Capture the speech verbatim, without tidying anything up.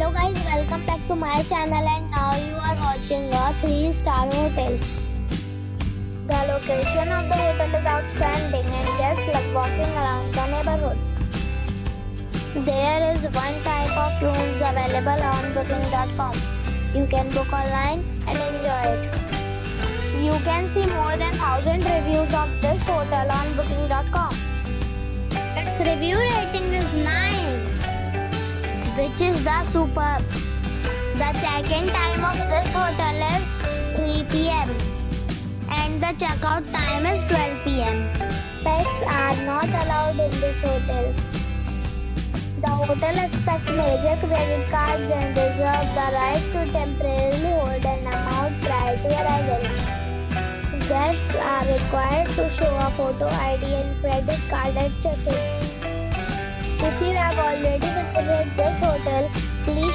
Hello guys, welcome back to my channel and now you are watching a three star hotel. The location of the hotel is outstanding and guests love walking around the neighborhood. There is one type of rooms available on booking dot com. You can book online and enjoy it. You can see more than one thousand reviews of this hotel on booking dot com. Its review rating is nine. Which is the superb. The check-in time of this hotel is three p m and the check-out time is twelve p m Pets are not allowed in this hotel. The hotel accepts major credit cards and reserves the right to temporarily hold an amount prior to arrival. Guests are required to show a photo I D and credit card at check-in. If you have already visited this hotel, please